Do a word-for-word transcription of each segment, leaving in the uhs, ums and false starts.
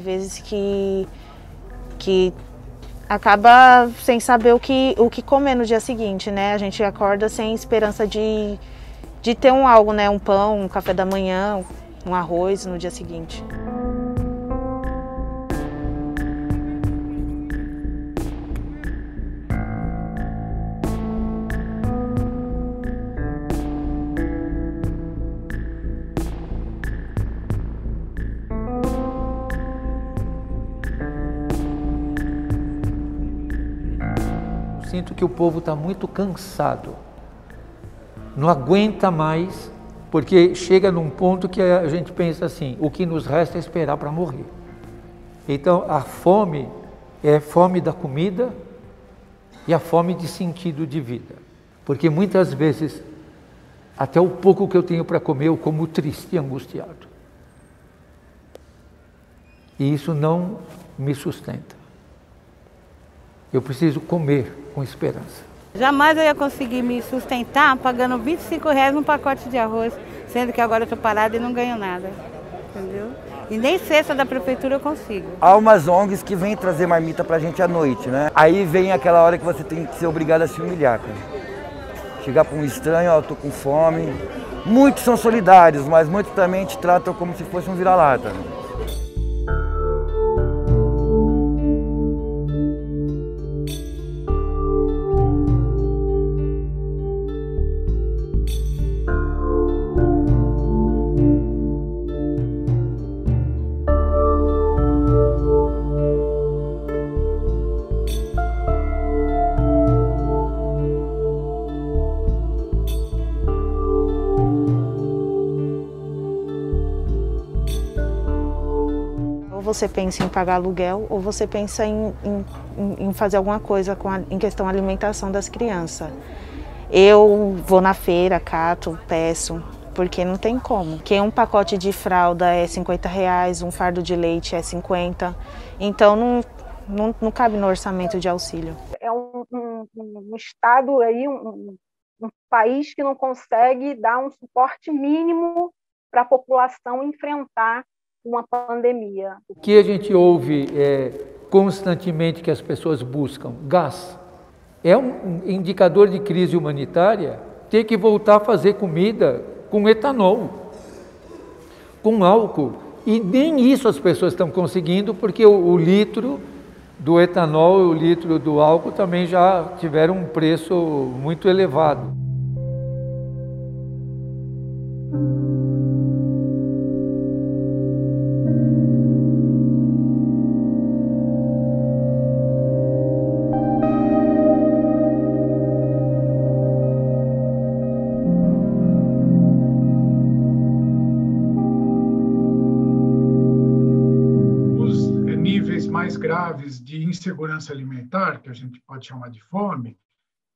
Tem vezes que, que acaba sem saber o que, o que comer no dia seguinte, né? A gente acorda sem esperança de, de ter um algo, né? Um pão, um café da manhã, um arroz no dia seguinte. Sinto que o povo está muito cansado, não aguenta mais, porque chega num ponto que a gente pensa assim, o que nos resta é esperar para morrer. Então a fome é fome da comida e a fome de sentido de vida, porque muitas vezes até o pouco que eu tenho para comer eu como triste e angustiado. E isso não me sustenta. Eu preciso comer com esperança. Jamais eu ia conseguir me sustentar pagando vinte e cinco reais num pacote de arroz, sendo que agora eu estou parada e não ganho nada, entendeu? E nem cesta da prefeitura eu consigo. Há umas O N Gs que vêm trazer marmita pra gente à noite, né? Aí vem aquela hora que você tem que ser obrigado a se humilhar, cara. Chegar para um estranho, ó, eu tô com fome. Muitos são solidários, mas muitos também te tratam como se fosse um vira-lata, né? Ou você pensa em pagar aluguel, ou você pensa em, em, em fazer alguma coisa com a, em questão à alimentação das crianças. Eu vou na feira, cato, peço, porque não tem como. Porque um pacote de fralda é cinquenta reais, um fardo de leite é cinquenta, então não, não, não cabe no orçamento de auxílio. É um, um, um estado, aí, um, um país que não consegue dar um suporte mínimo para a população enfrentar uma pandemia. O que a gente ouve é, constantemente que as pessoas buscam? Gás. É um indicador de crise humanitária ter que voltar a fazer comida com etanol, com álcool. E nem isso as pessoas estão conseguindo, porque o, o litro do etanol e o litro do álcool também já tiveram um preço muito elevado. Graves de insegurança alimentar, que a gente pode chamar de fome,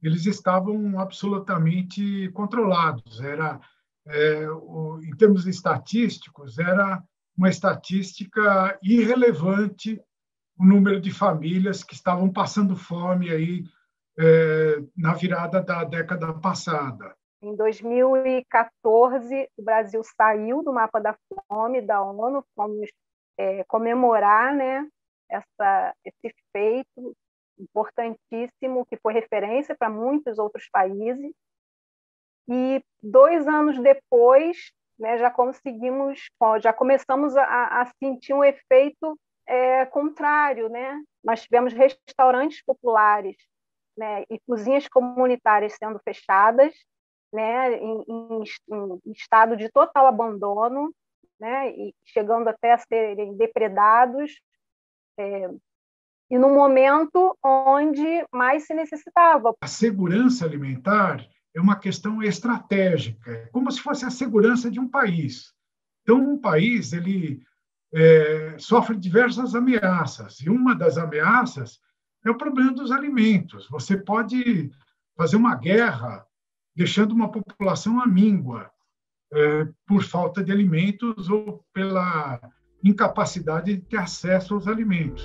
eles estavam absolutamente controlados. Era, é, o, em termos estatísticos, era uma estatística irrelevante o número de famílias que estavam passando fome aí, é, na virada da década passada. Em dois mil e quatorze, o Brasil saiu do mapa da fome da ONU, fomos é, comemorar, né? Essa, esse feito importantíssimo, que foi referência para muitos outros países. E dois anos depois, né, já conseguimos, já começamos a, a sentir um efeito é, contrário, né? Nós tivemos restaurantes populares, né, e cozinhas comunitárias sendo fechadas, né, em, em, em estado de total abandono, né, e chegando até a serem depredados. É, e no momento onde mais se necessitava. A segurança alimentar é uma questão estratégica, como se fosse a segurança de um país. Então, um país ele, é, sofre diversas ameaças, e uma das ameaças é o problema dos alimentos. Você pode fazer uma guerra deixando uma população amíngua, é, por falta de alimentos ou pela incapacidade de ter acesso aos alimentos.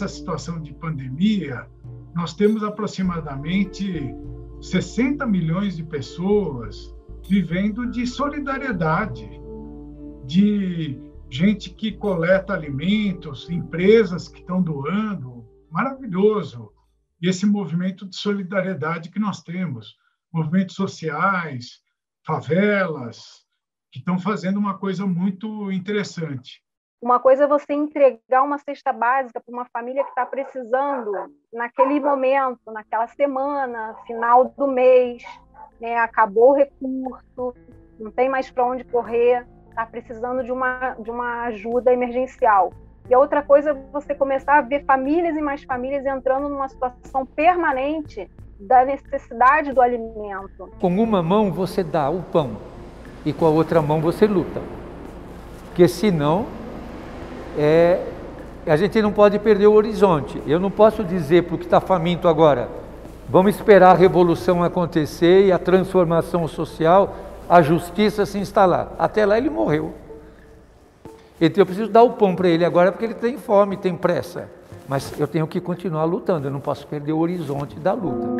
nessa situação de pandemia, nós temos aproximadamente sessenta milhões de pessoas vivendo de solidariedade, de gente que coleta alimentos, empresas que estão doando. Maravilhoso esse movimento de solidariedade que nós temos. Movimentos sociais, favelas, que estão fazendo uma coisa muito interessante. Uma coisa é você entregar uma cesta básica para uma família que está precisando naquele momento, naquela semana, final do mês, né? Acabou o recurso, não tem mais para onde correr, está precisando de uma, de uma ajuda emergencial. E a outra coisa é você começar a ver famílias e mais famílias entrando numa situação permanente da necessidade do alimento. Com uma mão você dá o pão e com a outra mão você luta, porque senão... É, a gente não pode perder o horizonte. Eu não posso dizer para o que está faminto agora, vamos esperar a revolução acontecer e a transformação social, a justiça se instalar. Até lá ele morreu. Então eu preciso dar o pão para ele agora porque ele tem fome, tem pressa. Mas eu tenho que continuar lutando, eu não posso perder o horizonte da luta.